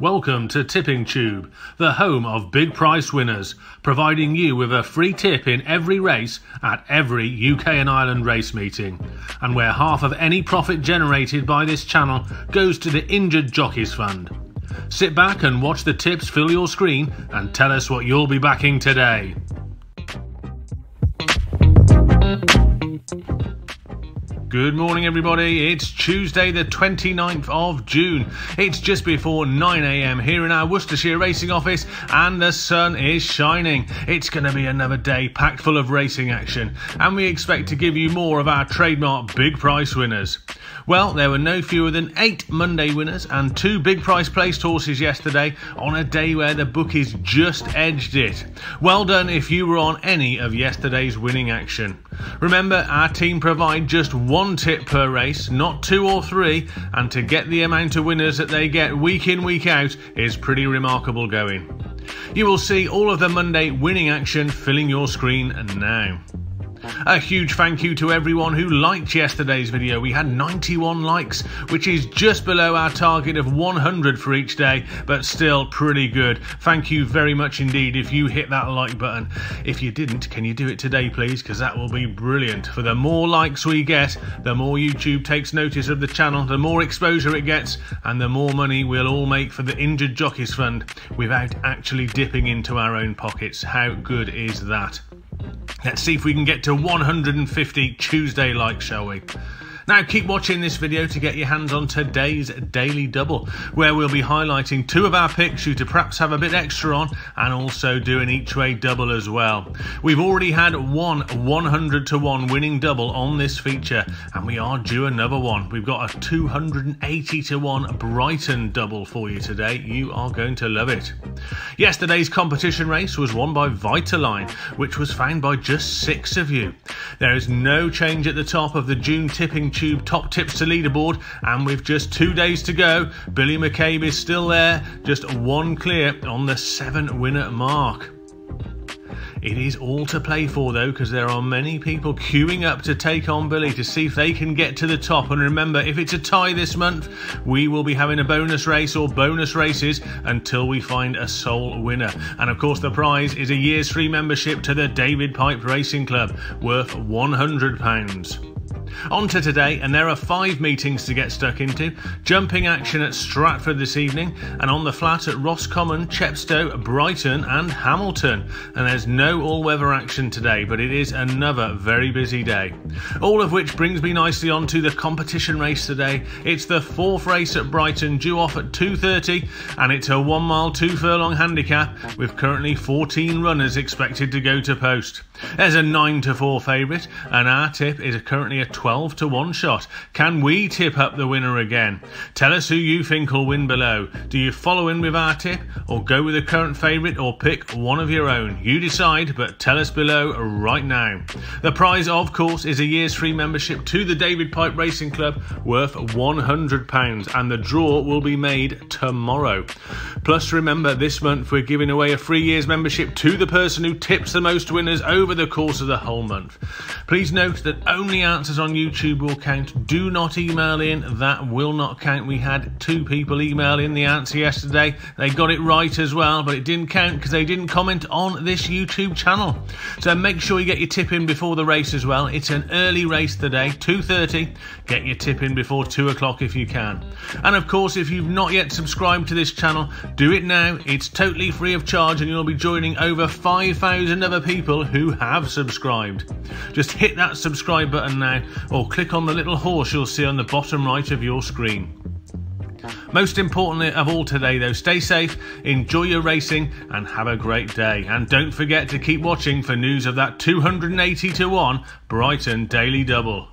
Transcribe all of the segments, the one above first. Welcome to Tipping Tube, the home of big prize winners, providing you with a free tip in every race at every UK and Ireland race meeting, and where half of any profit generated by this channel goes to the Injured Jockeys Fund. Sit back and watch the tips fill your screen and tell us what you'll be backing today. Good morning everybody, it's Tuesday the 29th of June. It's just before 9 a.m. here in our Worcestershire racing office and the sun is shining. It's going to be another day packed full of racing action and we expect to give you more of our trademark big prize winners. Well, there were no fewer than 8 Monday winners and 2 big prize placed horses yesterday on a day where the bookies just edged it. Well done if you were on any of yesterday's winning action. Remember, our team provide just one tip per race, not 2 or 3, and to get the amount of winners that they get week in, week out is pretty remarkable going. You will see all of the Monday winning action filling your screen now. A huge thank you to everyone who liked yesterday's video. We had 91 likes, which is just below our target of 100 for each day, but still pretty good. Thank you very much indeed if you hit that like button. If you didn't, can you do it today please, because that will be brilliant. For the more likes we get, the more YouTube takes notice of the channel, the more exposure it gets, and the more money we'll all make for the Injured Jockeys Fund without actually dipping into our own pockets. How good is that? Let's see if we can get to 150 Tuesday likes, shall we? Now keep watching this video to get your hands on today's Daily Double, where we'll be highlighting 2 of our picks you to perhaps have a bit extra on, and also do an each way double as well. We've already had one 100-to-1 winning double on this feature, and we are due another one. We've got a 280-to-1 Brighton double for you today. You are going to love it. Yesterday's competition race was won by Vitaline, which was found by just 6 of you. There is no change at the top of the June Tipping Tube top tips to leaderboard, and with just 2 days to go, Billy McCabe is still there, just 1 clear on the 7 winner mark. It is all to play for though, because there are many people queuing up to take on Billy to see if they can get to the top. And remember, if it's a tie this month, we will be having a bonus race or bonus races until we find a sole winner. And of course the prize is a year's free membership to the David Pipe Racing Club, worth £100. On to today, and there are 5 meetings to get stuck into. Jumping action at Stratford this evening, and on the flat at Roscommon, Chepstow, Brighton and Hamilton. And there's no all-weather action today, but it is another very busy day. All of which brings me nicely on to the competition race today. It's the 4th race at Brighton, due off at 2:30, and it's a 1-mile 2-furlong handicap, with currently 14 runners expected to go to post. There's a 9-to-4 favourite, and our tip is currently a 12-to-1 shot. Can we tip up the winner again? Tell us who you think will win below. Do you follow in with our tip, or go with the current favourite, or pick one of your own? You decide, but tell us below right now. The prize, of course, is a year's free membership to the David Pipe Racing Club, worth £100, and the draw will be made tomorrow. Plus, remember, this month we're giving away a free year's membership to the person who tips the most winners over the course of the whole month. Please note that only answers on YouTube will count. Do not email in, that will not count. We had 2 people email in the answer yesterday. They got it right as well, but it didn't count because they didn't comment on this YouTube channel. So make sure you get your tip in before the race as well. It's an early race today, 2:30. Get your tip in before 2 o'clock if you can. And of course, if you've not yet subscribed to this channel, do it now. It's totally free of charge and you'll be joining over 5,000 other people who have subscribed. Just hit that subscribe button now, or click on the little horse you'll see on the bottom right of your screen. Most importantly of all today though, stay safe, enjoy your racing and have a great day. And don't forget to keep watching for news of that 280-to-1 Brighton Daily Double.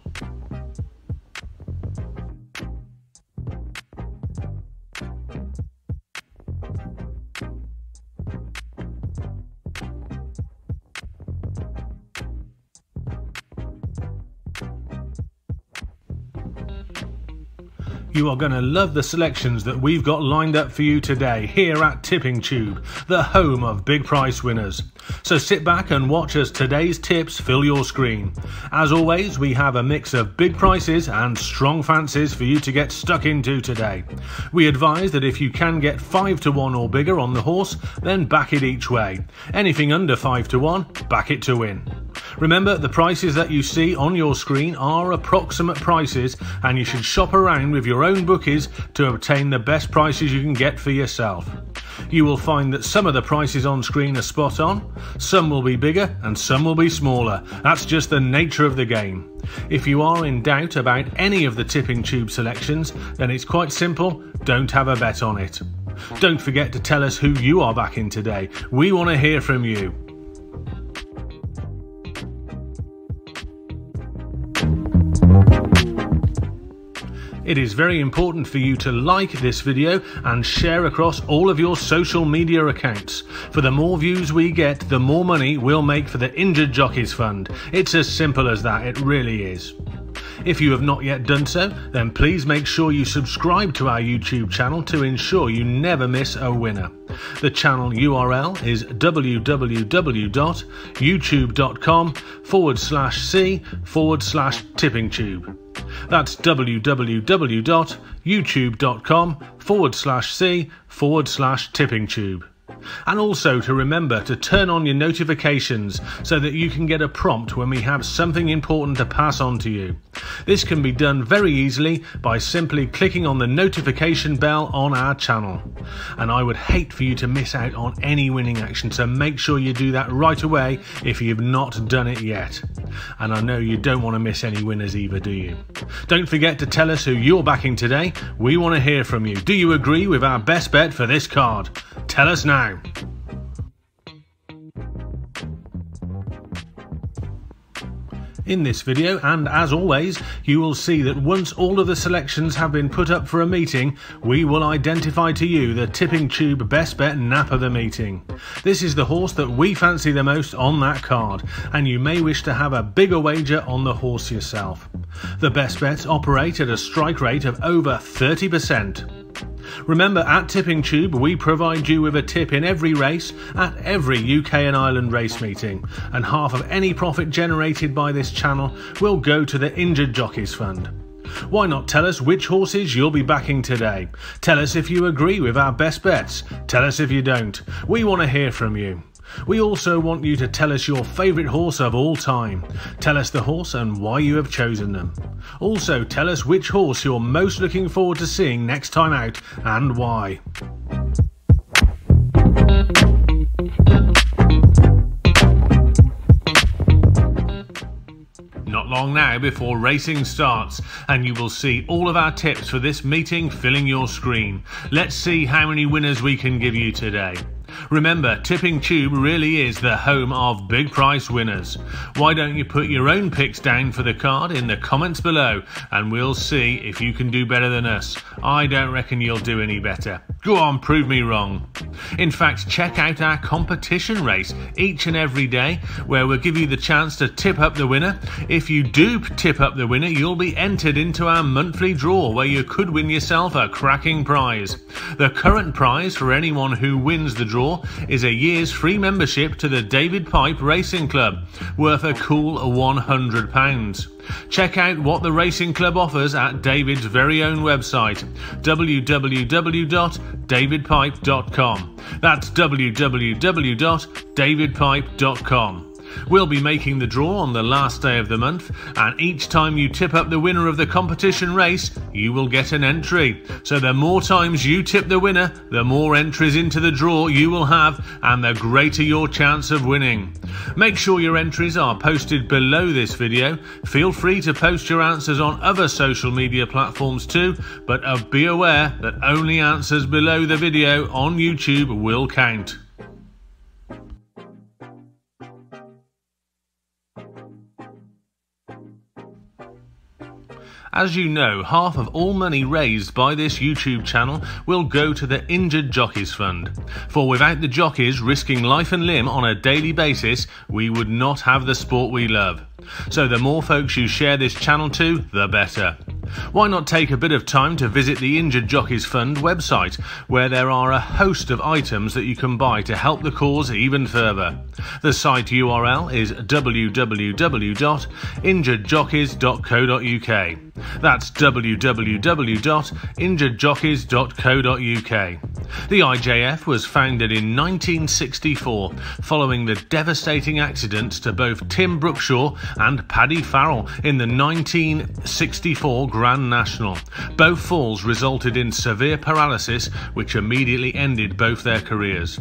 You are going to love the selections that we've got lined up for you today here at Tipping Tube, the home of big prize winners. So sit back and watch as today's tips fill your screen. As always, we have a mix of big prices and strong fancies for you to get stuck into today. We advise that if you can get 5 to 1 or bigger on the horse, then back it each way. Anything under 5 to 1, back it to win. Remember, the prices that you see on your screen are approximate prices, and you should shop around with your own bookies to obtain the best prices you can get for yourself. You will find that some of the prices on screen are spot on, some will be bigger and some will be smaller. That's just the nature of the game. If you are in doubt about any of the Tipping Tube selections, then it's quite simple, don't have a bet on it. Don't forget to tell us who you are backing today. We want to hear from you. It is very important for you to like this video and share across all of your social media accounts. For the more views we get, the more money we'll make for the Injured Jockeys Fund. It's as simple as that, it really is. If you have not yet done so, then please make sure you subscribe to our YouTube channel to ensure you never miss a winner. The channel URL is www.youtube.com/c/tippingtube. That's www.youtube.com/c/tippingtube. And also to remember to turn on your notifications so that you can get a prompt when we have something important to pass on to you. This can be done very easily by simply clicking on the notification bell on our channel. And I would hate for you to miss out on any winning action, so make sure you do that right away if you've not done it yet. And I know you don't want to miss any winners either, do you? Don't forget to tell us who you're backing today. We want to hear from you. Do you agree with our best bet for this card? Tell us now. In this video, and as always, you will see that once all of the selections have been put up for a meeting, we will identify to you the Tipping Tube best bet nap of the meeting. This is the horse that we fancy the most on that card, and you may wish to have a bigger wager on the horse yourself. The best bets operate at a strike rate of over 30%. Remember, at Tipping Tube, we provide you with a tip in every race at every UK and Ireland race meeting, and half of any profit generated by this channel will go to the Injured Jockeys Fund. Why not tell us which horses you'll be backing today? Tell us if you agree with our best bets. Tell us if you don't. We want to hear from you. We also want you to tell us your favourite horse of all time. Tell us the horse and why you have chosen them. Also, tell us which horse you're most looking forward to seeing next time out and why. Not long now before racing starts, and you will see all of our tips for this meeting filling your screen. Let's see how many winners we can give you today. Remember, Tipping Tube really is the home of big price winners. Why don't you put your own picks down for the card in the comments below, and we'll see if you can do better than us. I don't reckon you'll do any better. Go on, prove me wrong. In fact, check out our competition race each and every day, where we'll give you the chance to tip up the winner. If you do tip up the winner, you'll be entered into our monthly draw, where you could win yourself a cracking prize. The current prize for anyone who wins the draw is a year's free membership to the David Pipe Racing Club, worth a cool £100. Check out what the Racing Club offers at David's very own website, www.davidpipe.com. That's www.davidpipe.com. We'll be making the draw on the last day of the month, and each time you tip up the winner of the competition race, you will get an entry. So the more times you tip the winner, the more entries into the draw you will have, and the greater your chance of winning. Make sure your entries are posted below this video. Feel free to post your answers on other social media platforms too, but be aware that only answers below the video on YouTube will count. As you know, half of all money raised by this YouTube channel will go to the Injured Jockeys Fund. For without the jockeys risking life and limb on a daily basis, we would not have the sport we love. So the more folks you share this channel to, the better. Why not take a bit of time to visit the Injured Jockeys Fund website, where there are a host of items that you can buy to help the cause even further. The site URL is www.injuredjockeys.co.uk. That's www.injuredjockeys.co.uk. The IJF was founded in 1964 following the devastating accidents to both Tim Brookshaw and Paddy Farrell in the 1964 Grand National. Both falls resulted in severe paralysis, which immediately ended both their careers.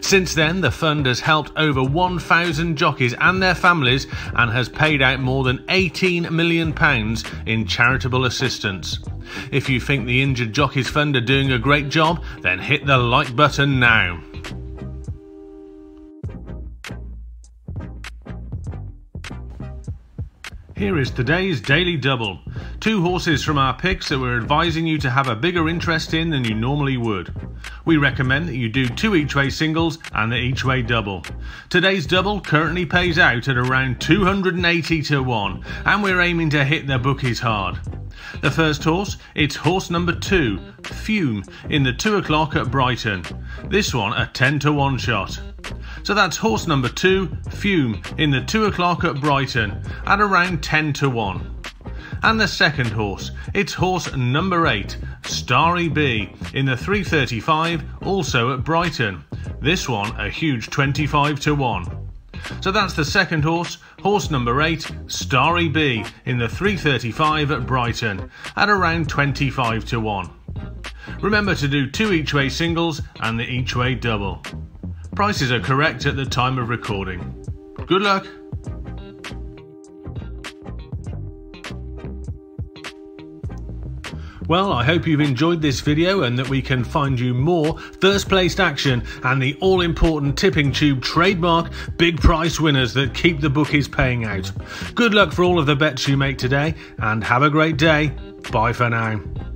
Since then, the fund has helped over 1,000 jockeys and their families and has paid out more than £18 million in charitable assistance. If you think the Injured Jockeys Fund are doing a great job, then hit the like button now. Here is today's Daily Double. Two horses from our picks that we're advising you to have a bigger interest in than you normally would. We recommend that you do two each-way singles and the each-way double. Today's double currently pays out at around 280 to 1, and we're aiming to hit the bookies hard. The first horse, it's horse number 2, Fume, in the 2 o'clock at Brighton. This one a 10 to 1 shot. So that's horse number 2, Fume, in the 2 o'clock at Brighton, at around 10 to 1. And the second horse, it's horse number 8, Starry B, in the 3:35, also at Brighton. This one a huge 25 to 1. So that's the second horse, horse number 8, Starry B, in the 3:35 at Brighton, at around 25 to 1. Remember to do two each-way singles and the each-way double. Prices are correct at the time of recording. Good luck! Well, I hope you've enjoyed this video and that we can find you more first placed action and the all-important Tipping Tube trademark big price winners that keep the bookies paying out. Good luck for all of the bets you make today and have a great day. Bye for now.